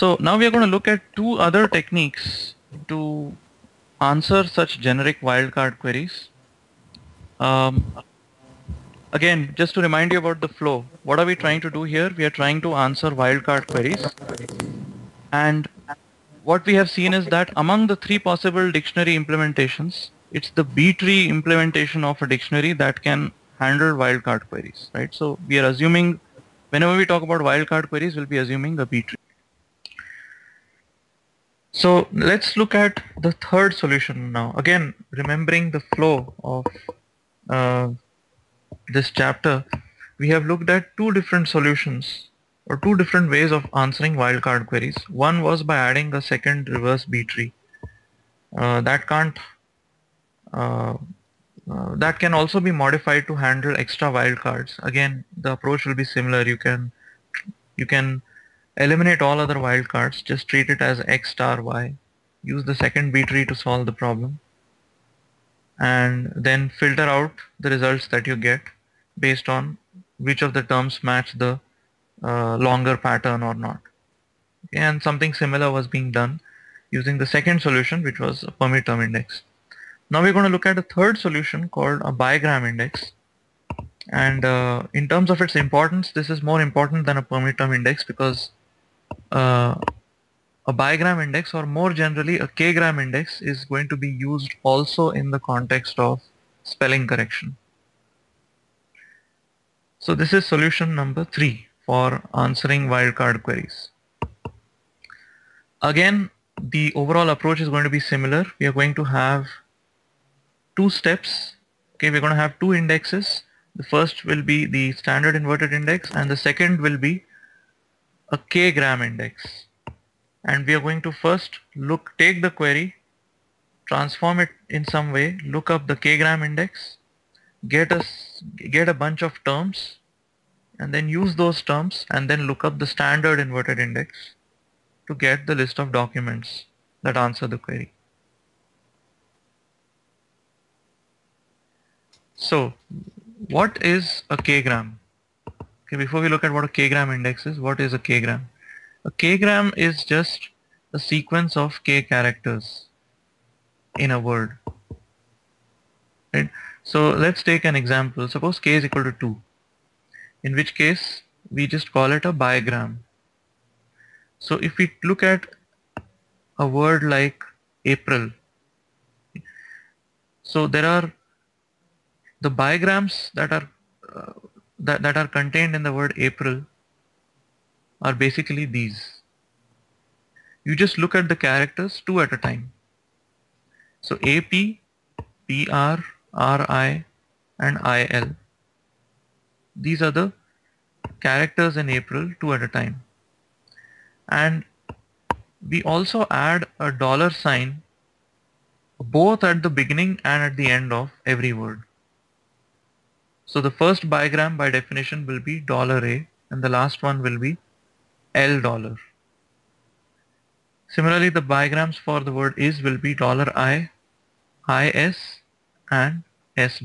So now we are going to look at two other techniques to answer such generic wildcard queries. Again, just to remind you about the flow, what are we trying to do here? We are trying to answer wildcard queries. And what we have seen is that among the three possible dictionary implementations, it's the B-tree implementation of a dictionary that can handle wildcard queries, right? So we are assuming, whenever we talk about wildcard queries, we'll be assuming a B-tree. So let's look at the third solution now. Again, remembering the flow of this chapter, we have looked at two different solutions or two different ways of answering wildcard queries. One was by adding a second reverse B tree. That can also be modified to handle extra wildcards. Again, the approach will be similar. You can eliminate all other wildcards. Just treat it as X star Y. Use the second B tree to solve the problem, and then filter out the results that you get based on which of the terms match the longer pattern or not. And something similar was being done using the second solution, which was a permuterm index. Now we're going to look at a third solution called a bigram index, and in terms of its importance, this is more important than a permuterm index, because a bigram index, or more generally a k-gram index, is going to be used also in the context of spelling correction. So this is solution number 3 for answering wildcard queries. Again, the overall approach is going to be similar. We are going to have two steps. Okay, we're going to have two indexes. The first will be the standard inverted index, and the second will be a k-gram index. And we are going to first take the query, transform it in some way, look up the k-gram index, get a bunch of terms, and then use those terms, and then look up the standard inverted index to get the list of documents that answer the query. So what is a k-gram? Okay, before we look at what a k-gram index is, what is a k-gram? A k-gram is just a sequence of k characters in a word, right? So let's take an example. Suppose k is equal to 2, in which case we just call it a bigram. So if we look at a word like April, so there are the bigrams that are contained in the word April are basically these. You just look at the characters two at a time. So AP, PR, RI, and IL. These are the characters in April, two at a time. And we also add a $sign both at the beginning and at the end of every word. So the first bigram by definition will be $A, and the last one will be $L. Similarly, the bigrams for the word is will be $I, IS, and $S.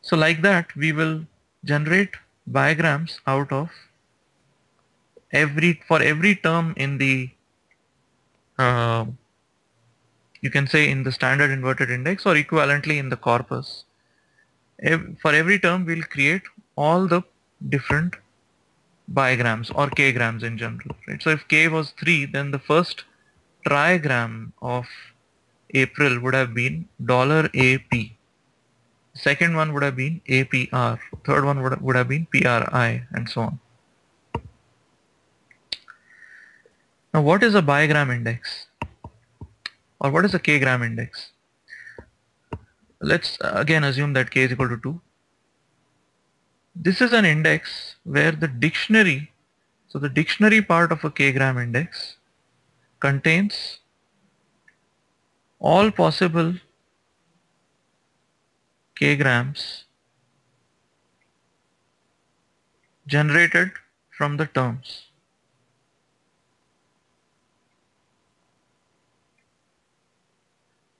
So like that, we will generate bigrams out of every term in the you can say in the standard inverted index, or equivalently in the corpus. For every term, we'll create all the different bigrams or k-grams in general, right? So if k was 3, then the first trigram of April would have been $AP. Second one would have been APR. Third one would have been PRI, and so on. Now, what is a bigram index, or what is a k-gram index? Let's again assume that k is equal to 2. This is an index where the dictionary, so the dictionary part of a k-gram index contains all possible k-grams generated from the terms.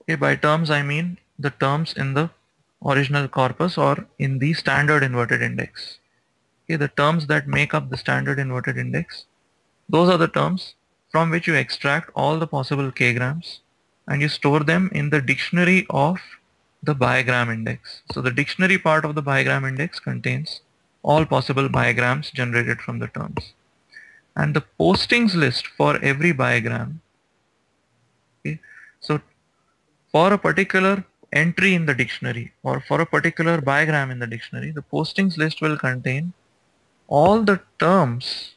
Okay, by terms I mean the terms in the original corpus or in the standard inverted index. Okay, the terms that make up the standard inverted index Those are the terms from which you extract all the possible k-grams and you store them in the dictionary of the bigram index. So the dictionary part of the bigram index contains all possible bigrams generated from the terms. And the postings list for every bigram. Okay. So for a particular entry in the dictionary or for a particular bigram in the dictionary, the postings list will contain all the terms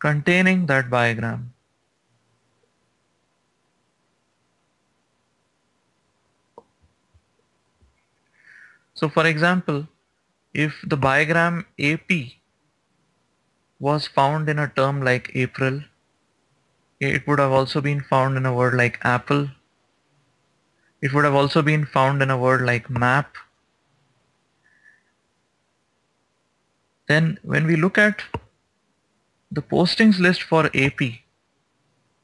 containing that bigram. So for example, if the bigram AP was found in a term like April, it would have also been found in a word like apple. It would have also been found in a word like map. Then when we look at the postings list for AP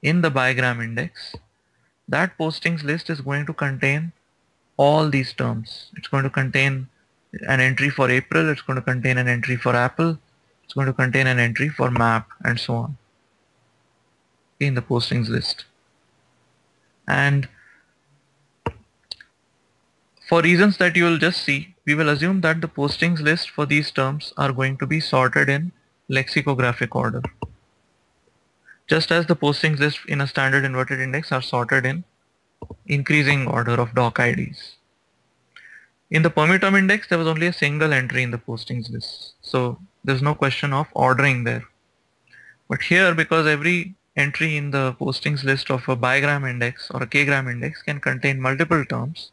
in the bigram index, that postings list is going to contain all these terms. It's going to contain an entry for April, it's going to contain an entry for apple, it's going to contain an entry for map, and so on in the postings list. And for reasons that you will just see, we will assume that the postings list for these terms are going to be sorted in lexicographic order, just as the postings list in a standard inverted index are sorted in increasing order of doc IDs. In the permuterm index, there was only a single entry in the postings list, so there's no question of ordering there. But here, because every entry in the postings list of a bigram index or a k-gram index can contain multiple terms,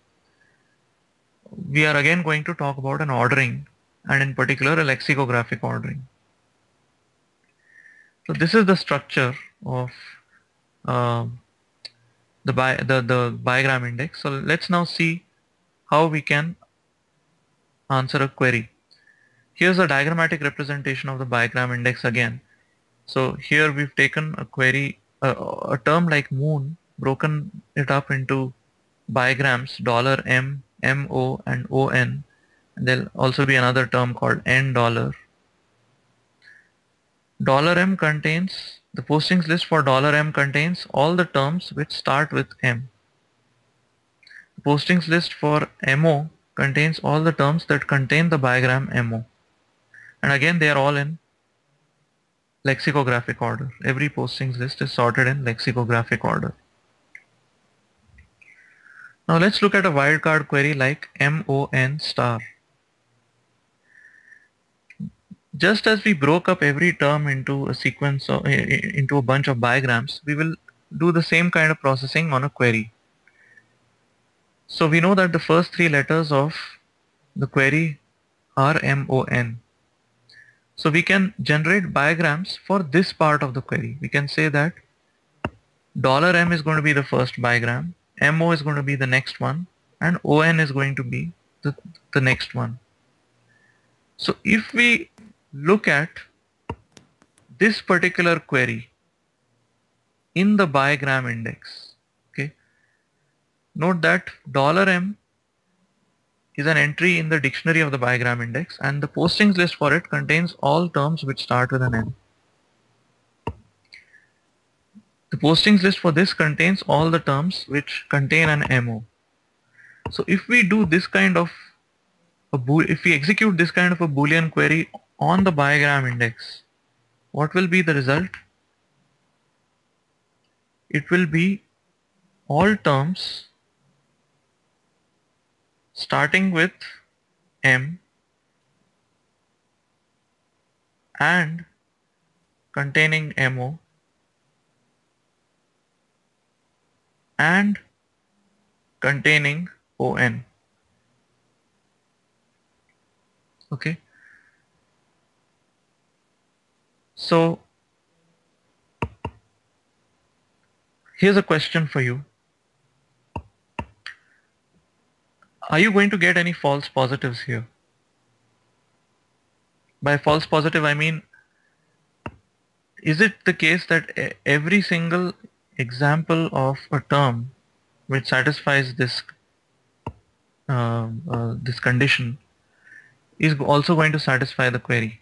we are again going to talk about an ordering, and in particular a lexicographic ordering. So this is the structure of the bigram index. So let's now see how we can answer a query. Here's a diagrammatic representation of the bigram index again. So here we've taken a query, a term like moon, broken it up into bigrams, $m, MO and ON, and there'll also be another term called N dollar. $m contains, the postings list for $m contains all the terms which start with M. The postings list for MO contains all the terms that contain the bigram MO. And again, they are all in lexicographic order. Every postings list is sorted in lexicographic order. Now let's look at a wildcard query like MON star. Just as we broke up every term into a sequence or into a bunch of bigrams, we will do the same kind of processing on a query. So we know that the first three letters of the query are MON. So we can generate bigrams for this part of the query. We can say that $m is going to be the first bigram, MO is going to be the next one, and ON is going to be the next one. So if we look at this particular query in the bigram index, okay, note that $m is an entry in the dictionary of the bigram index, and the postings list for it contains all terms which start with an N. The postings list for this contains all the terms which contain an MO. So if we do this kind of if we execute this kind of a Boolean query on the bigram index, what will be the result? It will be all terms starting with M and containing MO and containing ON. Okay. So here's a question for you. Are you going to get any false positives here? By false positive, I mean, is it the case that every single example of a term which satisfies this this condition is also going to satisfy the query?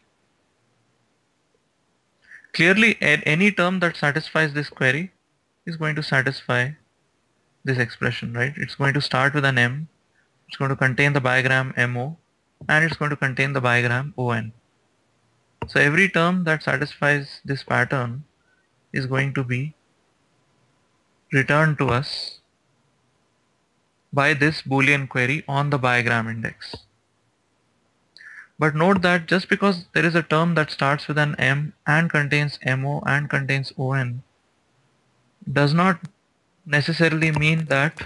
Clearly, any term that satisfies this query is going to satisfy this expression, right? It's going to start with an M, it's going to contain the bigram MO, and it's going to contain the bigram ON. So every term that satisfies this pattern is going to be returned to us by this Boolean query on the bigram index. But note that just because there is a term that starts with an M and contains MO and contains ON does not necessarily mean that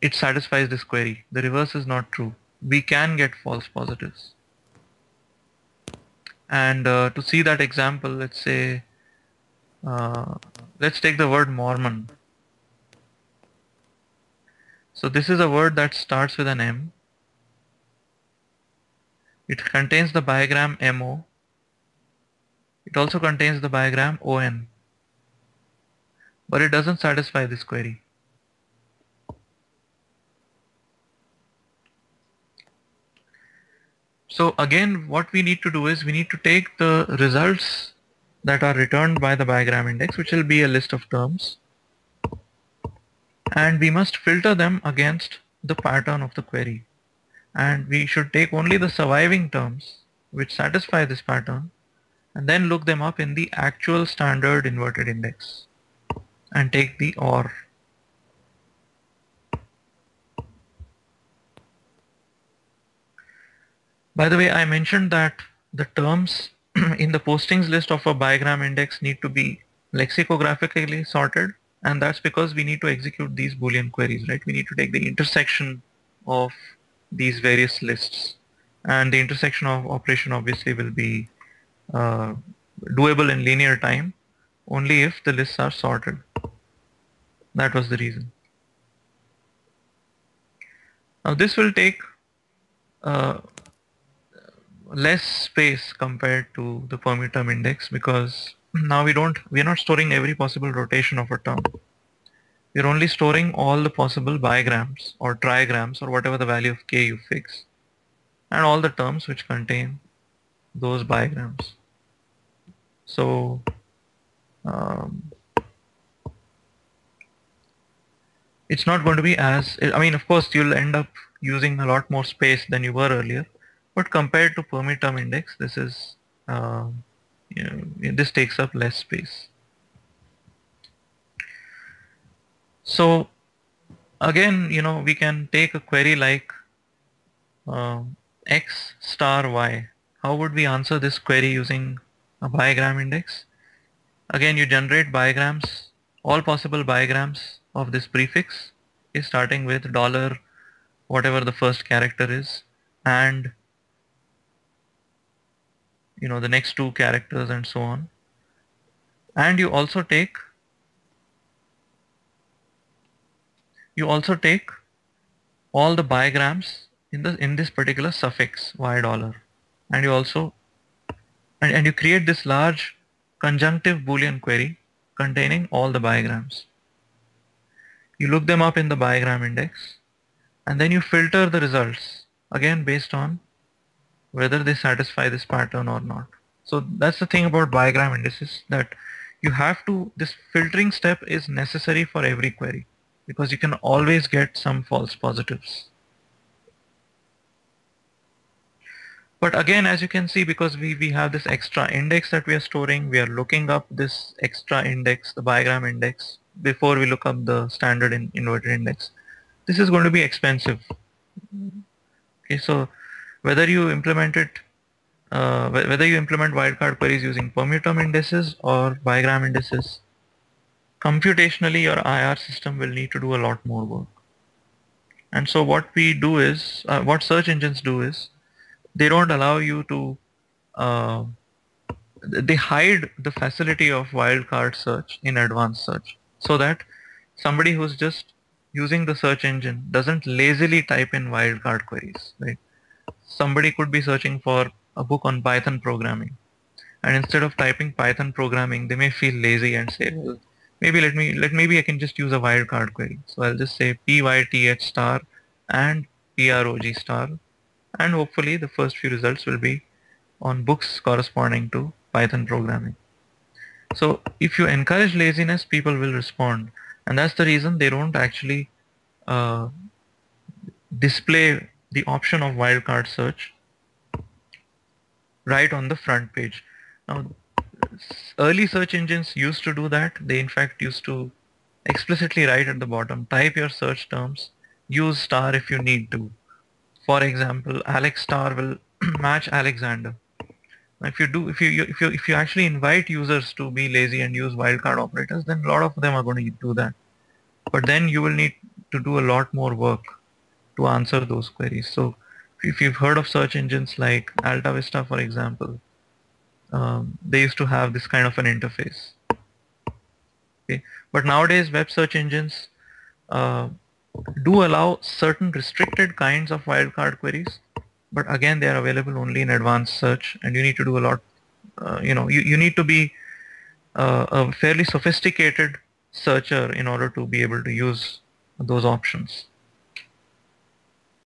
it satisfies this query. The reverse is not true. We can get false positives. And to see that example, let's say, let's take the word Mormon. So this is a word that starts with an M. It contains the bigram MO. It also contains the bigram ON. But it doesn't satisfy this query. So again, what we need to do is we need to take the results that are returned by the bigram index, which will be a list of terms, and we must filter them against the pattern of the query. And we should take only the surviving terms which satisfy this pattern and then look them up in the actual standard inverted index and take the OR. By the way, I mentioned that the terms in the postings list of a bigram index need to be lexicographically sorted, and that's because we need to execute these Boolean queries, right? We need to take the intersection of these various lists, and the intersection of operation obviously will be doable in linear time only if the lists are sorted. That was the reason. Now this will take less space compared to the permuterm index, because now we are not storing every possible rotation of a term. You're only storing all the possible bigrams or trigrams or whatever the value of k you fix, and all the terms which contain those bigrams. So it's not going to be as, I mean, of course you'll end up using a lot more space than you were earlier, but compared to permuterm index, this is you know, this takes up less space. So again, you know, we can take a query like x star y. How would we answer this query using a bigram index? Again, you generate bigrams, all possible bigrams of this prefix is starting with dollar whatever the first character is, and you know, the next two characters and so on. And you also take all the bigrams in this particular suffix y dollar, and you also and you create this large conjunctive Boolean query containing all the bigrams. You look them up in the bigram index, and then you filter the results again based on whether they satisfy this pattern or not. So that's the thing about bigram indices, that you have to, this filtering step is necessary for every query, because you can always get some false positives. But again, as you can see, because we have this extra index that we are storing, we are looking up this extra index, the bigram index, before we look up the standard inverted index. This is going to be expensive. Okay, so whether you implement it, whether you implement wildcard queries using permuterm indices or bigram indices, computationally your IR system will need to do a lot more work. And so what we do is, what search engines do is, they don't allow you to, they hide the facility of wildcard search in advanced search, so that somebody who's just using the search engine doesn't lazily type in wildcard queries, right? Somebody could be searching for a book on Python programming, and instead of typing Python programming, they may feel lazy and say, well, maybe maybe I can just use a wildcard query. So I'll just say pyth star and prog star, and hopefully the first few results will be on books corresponding to Python programming. So if you encourage laziness, people will respond, and that's the reason they don't actually display the option of wildcard search right on the front page. Now, early search engines used to do that. They in fact used to explicitly write at the bottom, type your search terms, use star if you need to. For example, Alex star will match Alexander. If you actually invite users to be lazy and use wildcard operators, then a lot of them are going to do that. But then you will need to do a lot more work to answer those queries. So if you've heard of search engines like AltaVista, for example, they used to have this kind of an interface. Okay. But nowadays web search engines do allow certain restricted kinds of wildcard queries, but again they are available only in advanced search, and you need to do a lot, you need to be a fairly sophisticated searcher in order to be able to use those options.